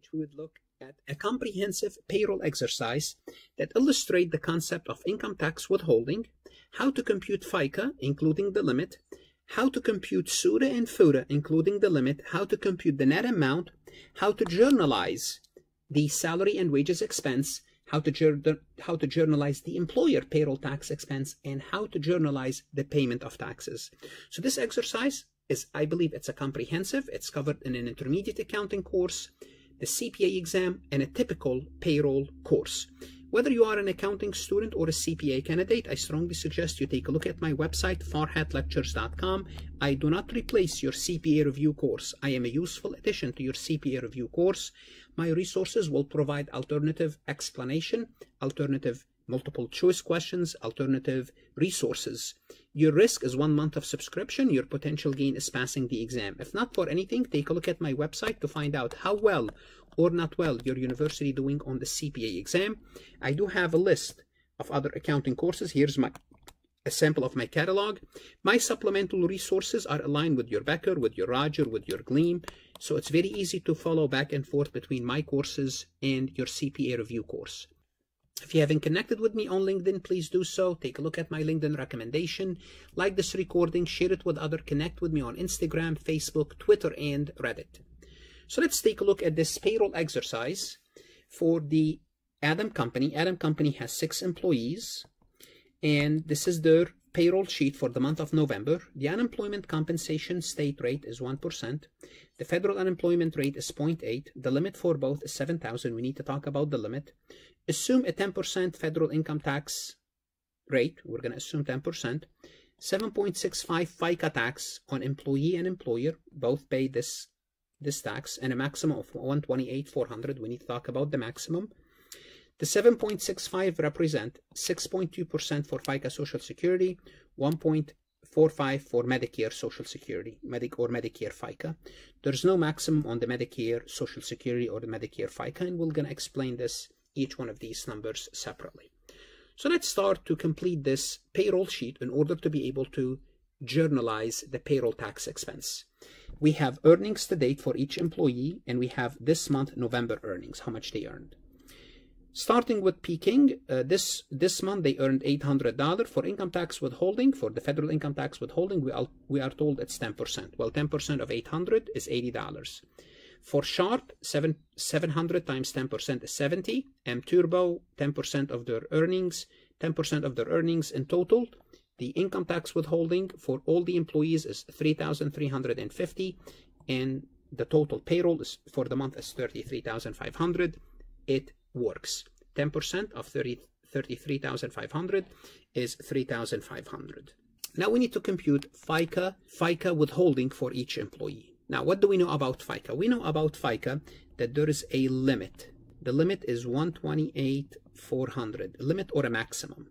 which we would look at a comprehensive payroll exercise that illustrates the concept of income tax withholding, how to compute FICA, including the limit, how to compute SUTA and FUTA, including the limit, how to compute the net amount, how to journalize the salary and wages expense, how to journalize the employer payroll tax expense, and how to journalize the payment of taxes. So this exercise is, I believe, it's a comprehensive, it's covered in an intermediate accounting course, the CPA exam, and a typical payroll course. Whether you are an accounting student or a CPA candidate, I strongly suggest you take a look at my website, farhatlectures.com. I do not replace your CPA review course. I am a useful addition to your CPA review course. My resources will provide alternative explanation, alternative multiple choice questions, alternative resources. Your risk is 1 month of subscription. Your potential gain is passing the exam. If not for anything, take a look at my website to find out how well or not well your university doing on the CPA exam. I do have a list of other accounting courses. Here's a sample of my catalog. My supplemental resources are aligned with your Becker, with your Roger, with your Gleam. So it's very easy to follow back and forth between my courses and your CPA review course. If you haven't connected with me on LinkedIn, please do so. Take a look at my LinkedIn recommendation. Like this recording, share it with others. Connect with me on Instagram, Facebook, Twitter, and Reddit. So let's take a look at this payroll exercise for the Adam Company. Adam Company has 6 employees, and this is their payroll sheet for the month of November. The unemployment compensation state rate is 1%. The federal unemployment rate is 0.8. The limit for both is 7,000. We need to talk about the limit. Assume a 10% federal income tax rate. We're going to assume 10%. 7.65 FICA tax on employee and employer. Both pay this tax, and a maximum of 128,400. We need to talk about the maximum. The 7.65 represent 6.2% for FICA Social Security, 1.45 for Medicare Social Security, or Medicare FICA. There's no maximum on the Medicare Social Security or the Medicare FICA, and we're going to explain this, each one of these numbers separately. So let's start to complete this payroll sheet in order to be able to journalize the payroll tax expense. We have earnings to date for each employee, and we have this month November earnings, how much they earned. Starting with peaking, this month they earned $800 for income tax withholding. For the federal income tax withholding, we are told it's 10%. Well, 10% of 800 is $80. For sharp, 700 times 10% is 70. M turbo, 10% of their earnings, 10% of their earnings in total. The income tax withholding for all the employees is 3,350, and the total payroll is, for the month, is 33,500. It works. 10% of 33,500 is 3,500. Now we need to compute FICA withholding for each employee. Now, what do we know about FICA? We know about FICA that there is a limit. The limit is 128,400, limit or a maximum.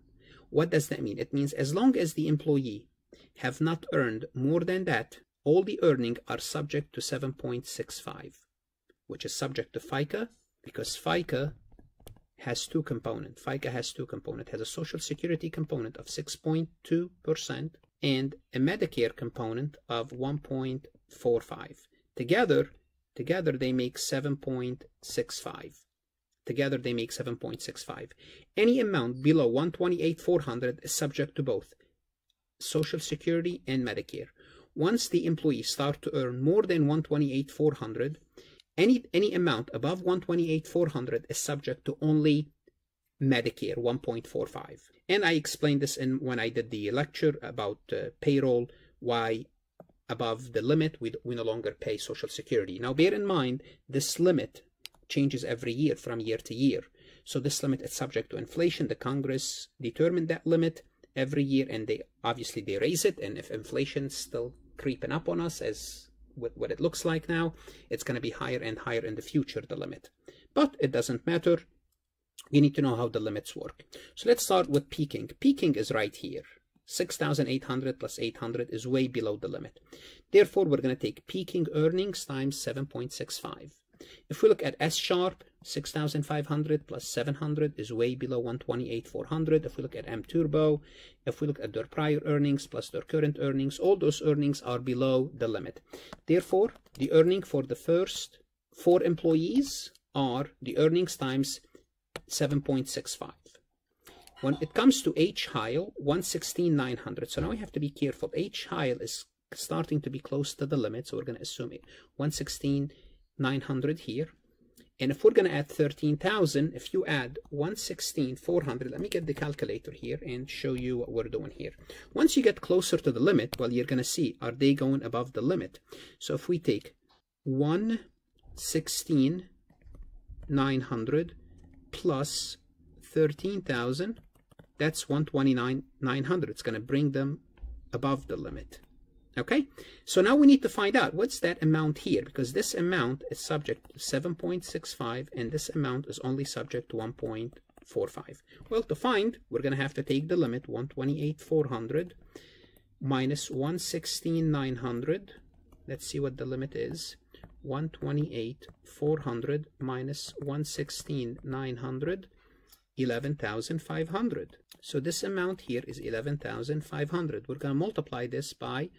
What does that mean? It means as long as the employee have not earned more than that, all the earnings are subject to 7.65, which is subject to FICA, because FICA has 2 components. FICA has 2 components. It has a Social Security component of 6.2% and a Medicare component of 1.45. Together they make 7.65. Together they make 7.65. Any amount below 128,400 is subject to both Social Security and Medicare. Once the employee start to earn more than 128,400, any amount above 128,400 is subject to only Medicare 1.45. And I explained this when I did the lecture about payroll, why above the limit we no longer pay Social Security. Now bear in mind this limit changes every year from year to year. So this limit is subject to inflation. The Congress determined that limit every year, and they obviously raise it. And if inflation's still creeping up on us as what it looks like now, it's going to be higher and higher in the future, the limit. But it doesn't matter. You need to know how the limits work. So let's start with peaking. Peaking is right here. 6,800 plus 800 is way below the limit. Therefore, we're going to take peaking earnings times 7.65. If we look at S sharp, 6,500 plus 700 is way below 128,400. If we look at M turbo, if we look at their prior earnings plus their current earnings, all those earnings are below the limit. Therefore, the earning for the first 4 employees are the earnings times 7.65. When it comes to H-HILE, 116,900. So now we have to be careful. H-HILE is starting to be close to the limit, so we're going to assume it. 116,900 here. And if we're going to add 13,000, if you add 116,400, let me get the calculator here and show you what we're doing here. Once you get closer to the limit, well, you're going to see, are they going above the limit? So if we take 116,900 plus 13,000, that's 129,900. It's going to bring them above the limit. Okay, so now we need to find out what's that amount here, because this amount is subject to 7.65 and this amount is only subject to 1.45. Well, to find, we're going to have to take the limit 128,400 minus 116,900. Let's see what the limit is. 128,400 minus 116,900, 11,500. So this amount here is 11,500. We're going to multiply this by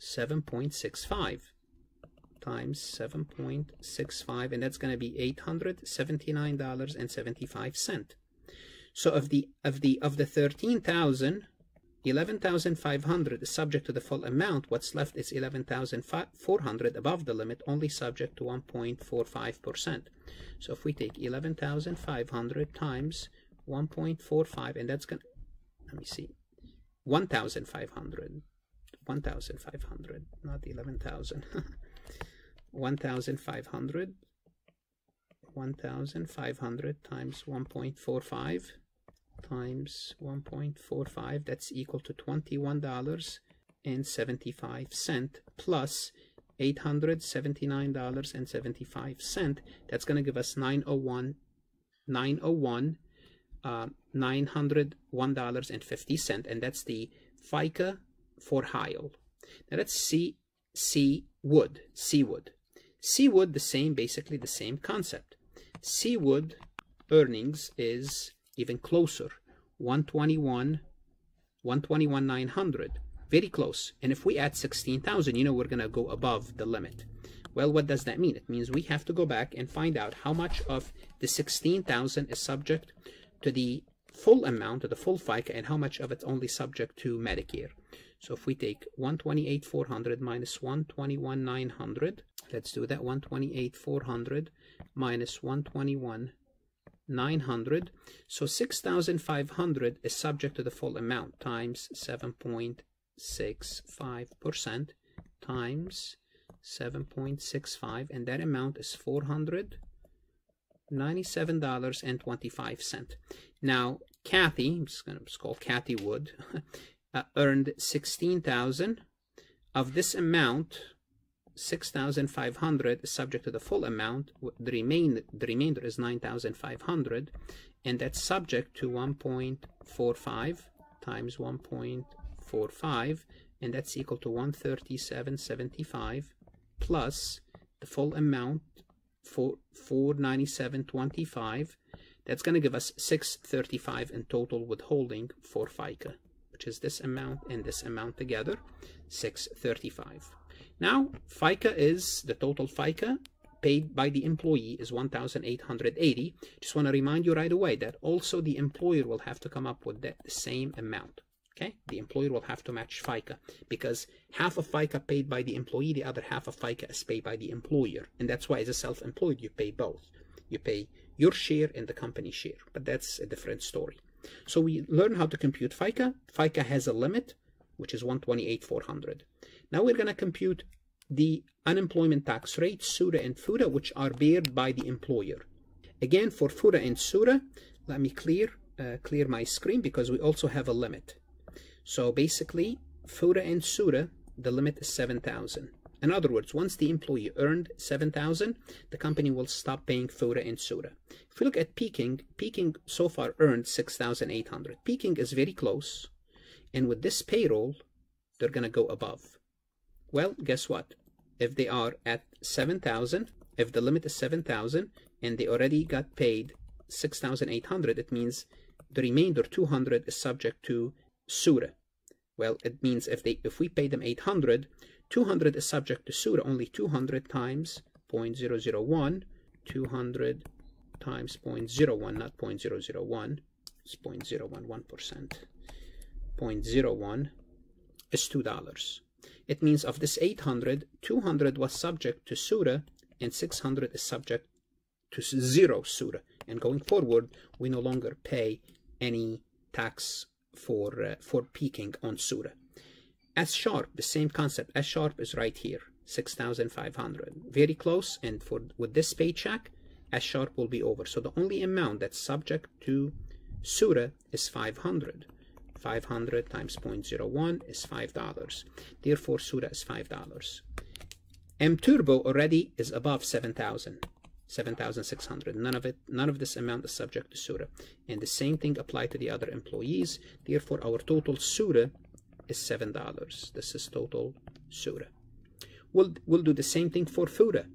7.65 times 7.65, and that's going to be $879.75. So of the 13,000, 11,500 is subject to the full amount. What's left is 11,400 above the limit, only subject to 1.45%. So if we take 11,500 times 1.45, and that's going to, let me see, 1,500. 1,500, not 11,000. 1,500. 1,500 times 1.45 times 1.45, that's equal to $21.75 plus $879.75. That's going to give us $901.50, and that's the FICA for HILE. Now that's C wood. C wood, the same, basically the same concept. C wood earnings is even closer, 121,900, very close. And if we add 16,000, you know we're going to go above the limit. Well, what does that mean? It means we have to go back and find out how much of the 16,000 is subject to the full amount, to the full FICA, and how much of it's only subject to Medicare. So if we take 128,400 minus 121,900, let's do that, 128,400 minus 121,900. So 6,500 is subject to the full amount times 7.65% times 7.65, and that amount is $497.25. Now Kathy, I'm just going to call Kathy Wood, earned 16,000. Of this amount, 6,500 is subject to the full amount. The remainder is 9,500, and that's subject to 1.45 times 1.45, and that's equal to 137.75 plus the full amount for 497.25. That's going to give us 635 in total withholding for FICA, which is this amount and this amount together, 635. Now FICA is the total FICA paid by the employee is 1,880. Just want to remind you right away that also the employer will have to come up with that same amount. Okay, the employer will have to match FICA, because half of FICA paid by the employee, the other half of FICA is paid by the employer. And that's why as a self-employed, you pay both. You pay your share and the company share, but that's a different story. So we learn how to compute FICA. FICA has a limit, which is 128,400. Now we're going to compute the unemployment tax rate, SUTA and FUTA, which are bared by the employer. Again, for FUTA and SUTA, let me clear my screen, because we also have a limit. So basically, FUTA and SUTA, the limit is 7,000. In other words, once the employee earned 7,000, the company will stop paying FUTA and SUTA. If we look at peaking, peaking so far earned 6,800. Peaking is very close, and with this payroll, they're going to go above. Well, guess what? If they are at 7,000, if the limit is 7,000, and they already got paid 6,800, it means the remainder 200 is subject to SUTA. Well, it means if we pay them 800, 200 is subject to SUTA, only 200 times 0.001 200 times 0.01, not 0.001, it's 0.011%, 0.01 is $2. It means of this 800, 200 was subject to SUTA and 600 is subject to zero SUTA. And going forward, we no longer pay any tax for peaking on SUTA. S-sharp, the same concept. S-sharp is right here, 6,500. Very close, and with this paycheck, S-sharp will be over. So the only amount that's subject to SUTA is 500. 500 times 0.01 is $5. Therefore, SUTA is $5. M-turbo already is above 7,000. 7,600. None of this amount is subject to SUTA. And the same thing applied to the other employees. Therefore, our total SUTA is $7. This is total SUTA. We'll do the same thing for FUTA.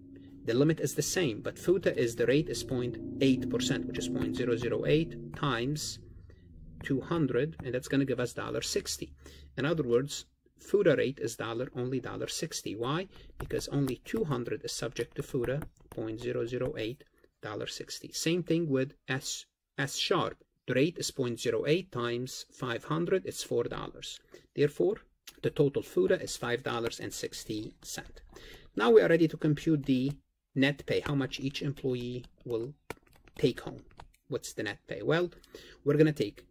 The limit is the same, but FUTA is the rate is 0.8%, which is 0.008 times 200, and that's going to give us $1.60. In other words, FUTA rate is only $1.60. Why? Because only 200 is subject to FUTA, 0.008, $1.60. Same thing with S sharp. The rate is 0.08 times 500, it's $4. Therefore, the total FUTA is $5.60. Now we are ready to compute the net pay, how much each employee will take home. What's the net pay? Well, we're going to take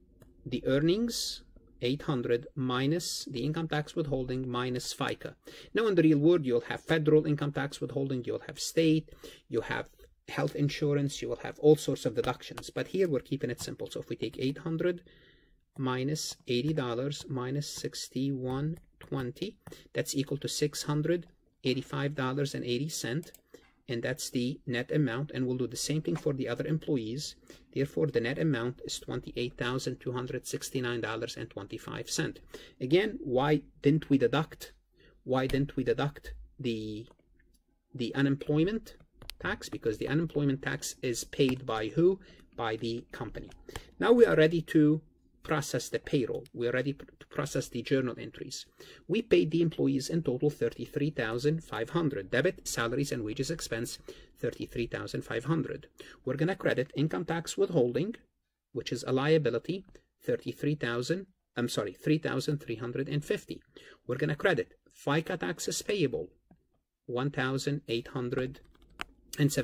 the earnings, 800, minus the income tax withholding, minus FICA. Now in the real world, you'll have federal income tax withholding, you'll have state, you have health insurance, you will have all sorts of deductions. But here we're keeping it simple. So if we take 800 minus $80 minus $61.20, that's equal to $685.80. And that's the net amount. And we'll do the same thing for the other employees. Therefore, the net amount is $28,269.25. Again, why didn't we deduct the unemployment tax? Because the unemployment tax is paid by who? By the company. Now we are ready to process the payroll. We are ready to process the journal entries. We paid the employees in total $33,500. Debit, salaries and wages expense, $33,500. We're going to credit income tax withholding, which is a liability, $3,350. We're going to credit FICA taxes payable, $1,875. And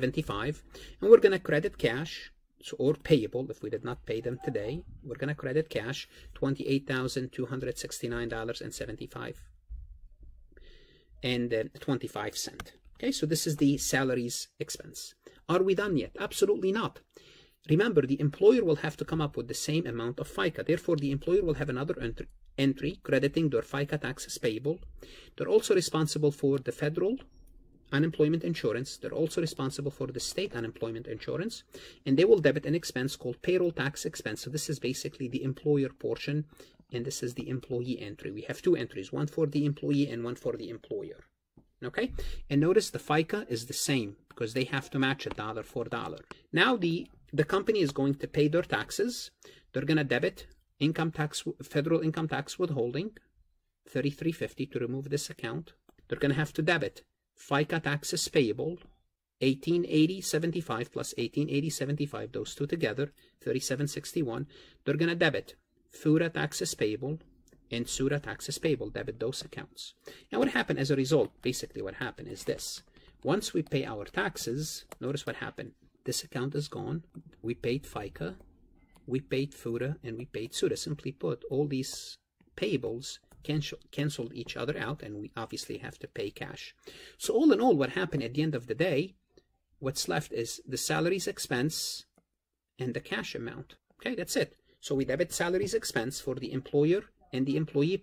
we're going to credit cash, or payable if we did not pay them today. We're going to credit cash, $28,269.25. Okay, so this is the salaries expense. Are we done yet? Absolutely not. Remember, the employer will have to come up with the same amount of FICA. Therefore, the employer will have another entry crediting their FICA taxes payable. They're also responsible for the federal unemployment insurance. They're also responsible for the state unemployment insurance, and they will debit an expense called payroll tax expense. So this is basically the employer portion, and this is the employee entry. We have two entries, one for the employee and one for the employer. Okay, and notice the FICA is the same because they have to match it dollar for dollar. Now the company is going to pay their taxes. They're going to debit income tax, federal income tax withholding, $3,350 to remove this account. They're going to have to debit FICA taxes payable, $1,880.75 plus $1,880.75, those two together, $3,761. They're going to debit FUTA taxes payable and SUTA taxes payable, debit those accounts. And what happened as a result, basically what happened is this. Once we pay our taxes, notice what happened. This account is gone. We paid FICA, we paid FUTA, and we paid SUTA. Simply put, all these payables canceled each other out, and we obviously have to pay cash. So all in all, what happened at the end of the day, what's left is the salaries expense and the cash amount. Okay, that's it. So we debit salaries expense for the employer and the employee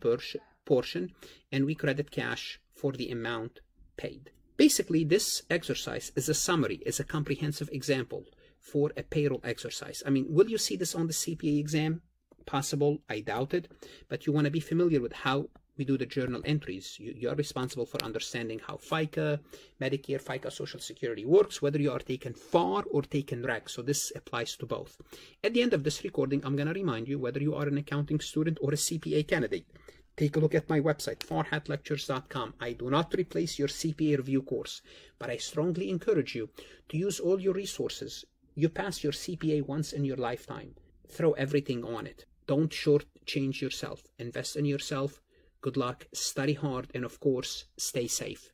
portion, and we credit cash for the amount paid. Basically, this exercise is a summary, is a comprehensive example for a payroll exercise. I mean, will you see this on the CPA exam? Possible, I doubt it, but you want to be familiar with how we do the journal entries. You are responsible for understanding how FICA, Medicare, FICA, Social Security works, whether you are taking FAR or taking REC. So this applies to both. At the end of this recording, I'm going to remind you whether you are an accounting student or a CPA candidate. Take a look at my website, farhatlectures.com. I do not replace your CPA review course, but I strongly encourage you to use all your resources. You pass your CPA once in your lifetime. Throw everything on it. Don't shortchange yourself. Invest in yourself. Good luck, study hard, and of course, stay safe.